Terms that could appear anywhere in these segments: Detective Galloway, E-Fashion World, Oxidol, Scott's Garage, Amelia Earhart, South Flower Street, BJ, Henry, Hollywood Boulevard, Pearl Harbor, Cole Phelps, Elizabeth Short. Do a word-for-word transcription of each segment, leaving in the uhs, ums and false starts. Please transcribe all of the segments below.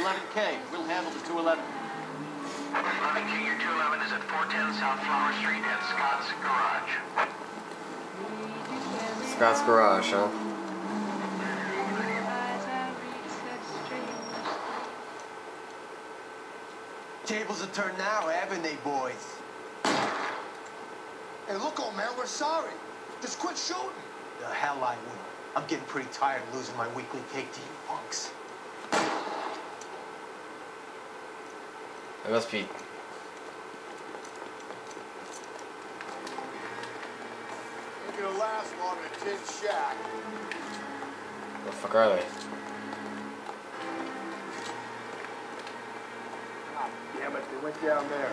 eleven K. We'll handle the two eleven. eleven K, your two eleven is at four ten South Flower Street at Scott's Garage. Scott's Garage, huh? Tables are turned now, haven't they, boys? Hey, look, old man, we're sorry. Just quit shooting. The hell I will. I'm getting pretty tired of losing my weekly cake to you punks. It must be... They're gonna last long in a tin shack. What the fuck are they? God damn it, they went down there.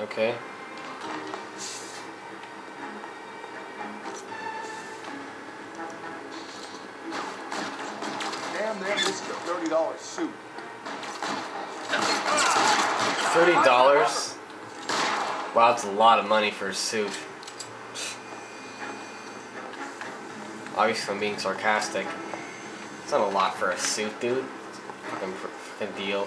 Okay. Damn, they missed a thirty dollar suit. thirty dollars? Wow, that's a lot of money for a suit. Obviously, I'm being sarcastic. It's not a lot for a suit, dude. Fucking, fucking deal.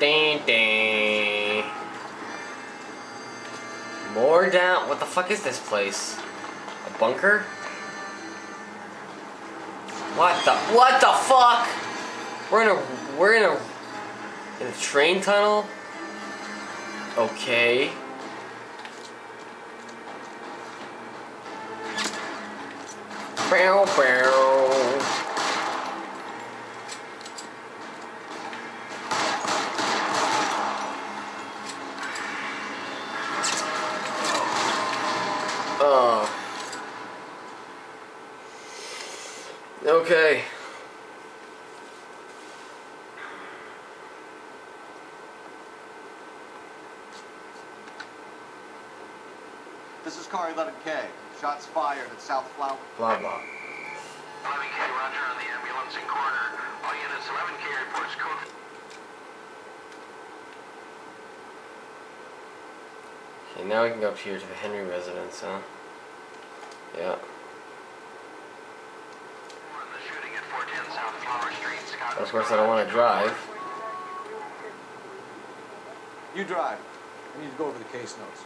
Ding, ding. More down. What the fuck is this place? A bunker? What the? What the fuck? We're in a we're in a in a train tunnel. Okay. Bow, bow. Oh. Okay. This is car eleven K. Shots fired at South Flower. Blah, blah. eleven K, roger on the ambulance and corner. All units, eleven K reports code. Okay, now we can go up here to the Henry residence, huh? Yeah. Of course, I don't want to drive. You drive. I need to go over the case notes.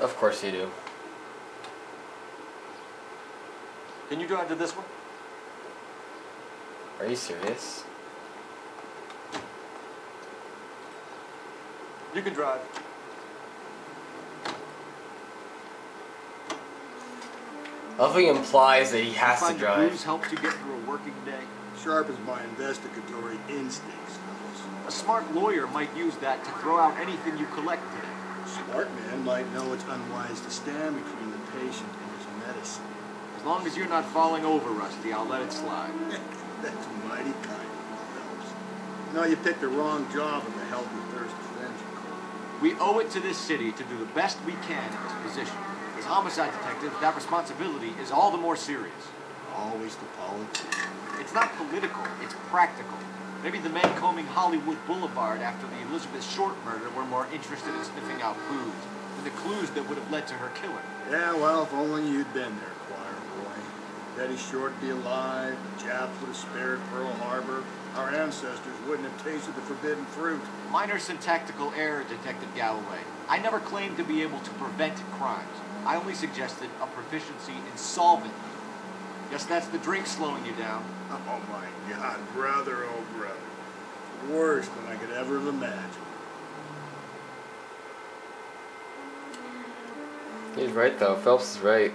Of course you do. Can you drive to this one? Are you serious? You can drive. Loving implies that he has to drive. Bruce helped you get through a working day. Sharp is my investigatory instincts. A smart lawyer might use that to throw out anything you collected. A smart man might know it's unwise to stand between the patient and his medicine. As long as you're not falling over, Rusty, I'll let it slide. That's mighty kind of Phelps. No, you picked the wrong job in the health and thirst defense. We owe it to this city to do the best we can in this position. As homicide detectives, that responsibility is all the more serious. Always the politics. It's not political, it's practical. Maybe the men combing Hollywood Boulevard after the Elizabeth Short murder were more interested in sniffing out clues than the clues that would have led to her killer. Yeah, well, if only you'd been there, choir boy. Betty Short be alive, the Japs would have spared Pearl Harbor. Our ancestors wouldn't have tasted the forbidden fruit. Minor syntactical error, Detective Galloway. I never claimed to be able to prevent crimes. I only suggested a proficiency in solving. Guess that's the drink slowing you down. Oh my God, brother, oh brother. Worse than I could ever have imagined. He's right though, Phelps is right.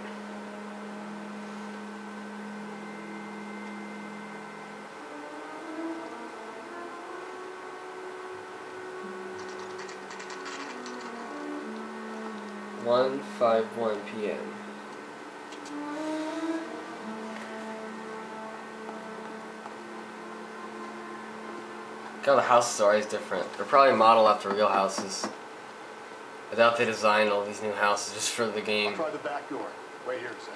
one fifty-one P M God, the houses are always different. They're probably modeled after real houses. I doubt they designed all these new houses just for the game. I'll try the back door. Wait here a second.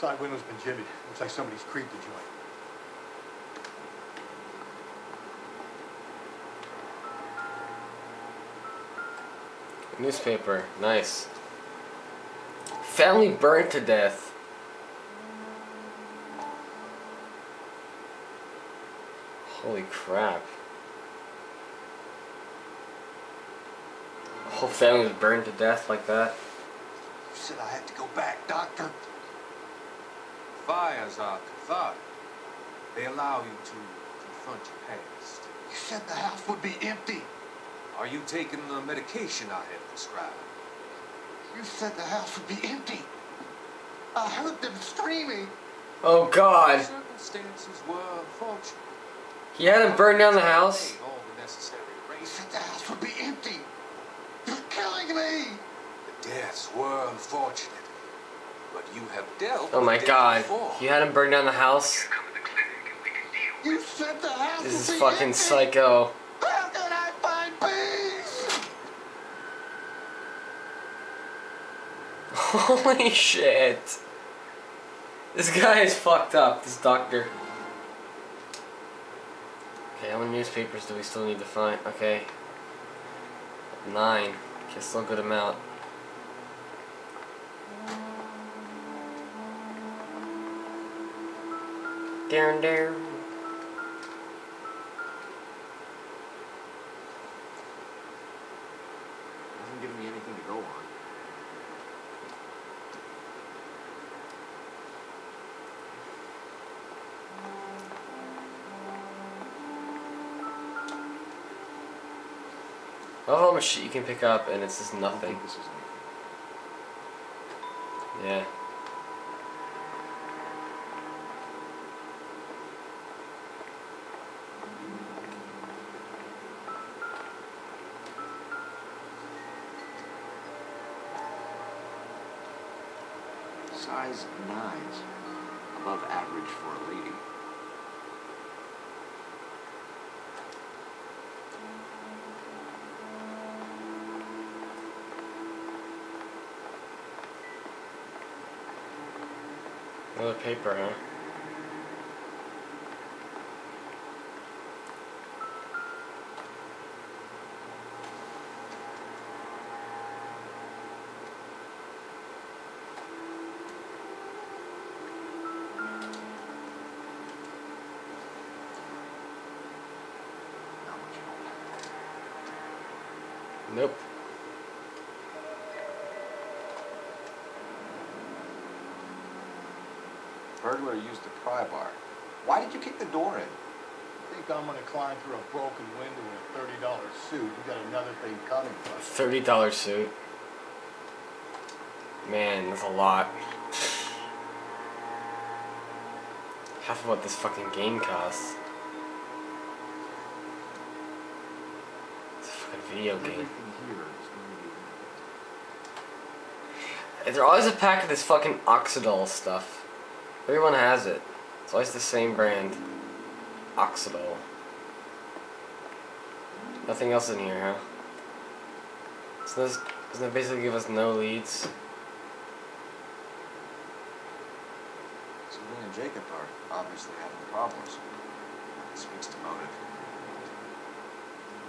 Side window's been jimmied. Looks like somebody's creeped the joint. Newspaper, nice. Family burned to death. Holy crap. The whole family was burned to death like that. You said I had to go back, doctor. Fires are cathartic. They allow you to confront your past. You said the house would be empty. Are you taking the medication I have prescribed? You said the house would be empty. I heard them screaming. Oh, God. The circumstances were unfortunate. He had him burn down the house. You said the house would be empty. You're killing me. The deaths were unfortunate. But you have dealt oh, my God. Before. You had him burn down the house? You said the house this would is be fucking empty. Psycho. Holy shit. This guy is fucked up, this doctor. Okay, how many newspapers do we still need to find? Okay. Nine. Okay, still a good amount. Down there. Doesn't give me anything to go on. I love how much shit you can pick up and it's just nothing. I think this is anything. Yeah. Size nines. Above average for a lady. Another paper, huh? Nope. Burglar used the pry bar. Why did you kick the door in? I think I'm gonna climb through a broken window in a thirty dollar suit. We got another thing coming for us. thirty dollar suit? Man, that's a lot. Half of what this fucking game costs. It's a fucking video game. There's always a pack of this fucking Oxidol stuff. Everyone has it. It's always the same brand. Oxidol. Nothing else in here, huh? So this doesn't that basically give us no leads? So Lynn and Jacob are obviously having problems. It speaks to motive.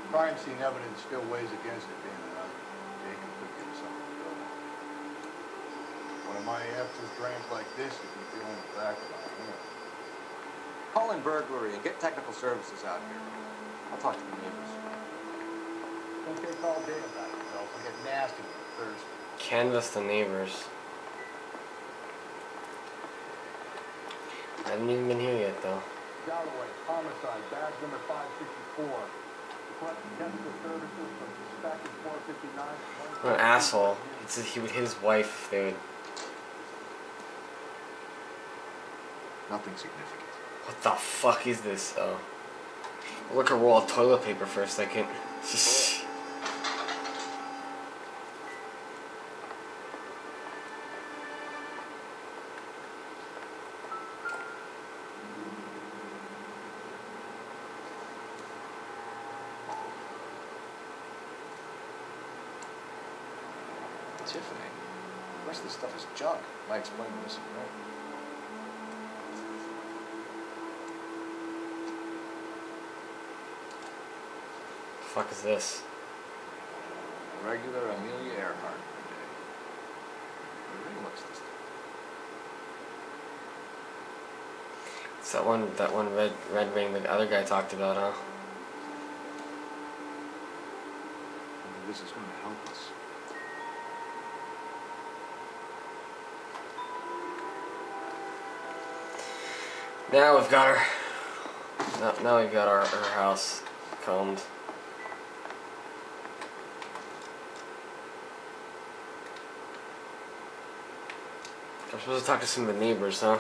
Crime scene evidence still weighs against it being enough. Jacob could give something to go with. One of my answers drains like this if you feel on the back of my hand. Call in burglary and get technical services out here. I'll talk to the neighbors. Don't get all day about it, though. I'll get nasty with Thursday. Canvass the neighbors. I haven't even been here yet, though. Galloway, homicide, badge number five sixty-four. Request technical services from suspected four fifty-nine. What an asshole. It's a, he would hit his wife, they would. Nothing significant. What the fuck is this? Oh. Look at a roll of toilet paper for a second. Tiffany, the rest of this stuff is junk. Might explain this, right? fuck is this? Regular Amelia Earhart. What's this? It's that one, that one red, red ring that the other guy talked about, huh? Maybe this is going to help us. Now we've got her. Now, now we've got our, our house combed. I'm supposed to talk to some of the neighbors, huh?